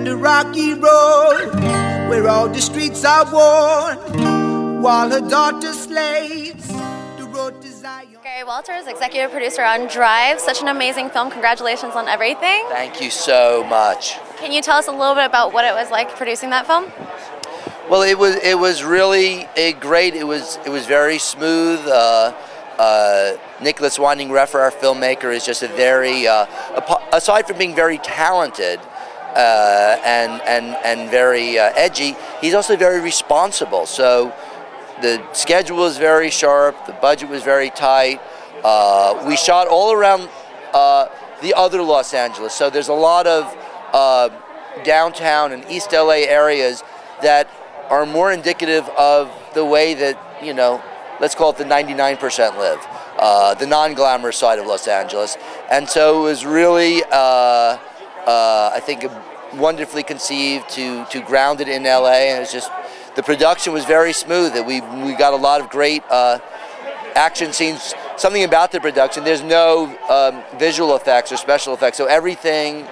down the rocky road where all the streets are worn, while her daughter slaves the road to Zion. Gary Walters, executive producer on Drive. Such an amazing film. Congratulations on everything. Thank you so much. Can you tell us a little bit about what it was like producing that film? Well, it was really great. It was very smooth. Nicholas Winding Refn, our filmmaker, is just a very aside from being very talented and very edgy, he's also very responsible. So the schedule was very sharp. The budget was very tight. We shot all around the other Los Angeles. So there's a lot of downtown and East LA areas that are more indicative of the way that, you know, let's call it the 99% live, the non-glamorous side of Los Angeles. And so it was really, I think, wonderfully conceived to ground it in LA. And it was just, the production was very smooth. We got a lot of great action scenes. Something about the production, there's no visual effects or special effects, so everything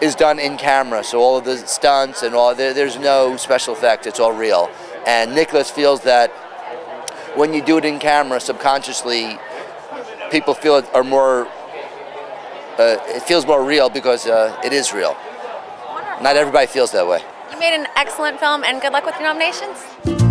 is done in camera, so all of the stunts and all, there's no special effect, it's all real. And Nicholas feels that when you do it in camera, subconsciously people feel it are more, it feels more real because it is real. Wonderful. Not everybody feels that way. You made an excellent film, and good luck with your nominations.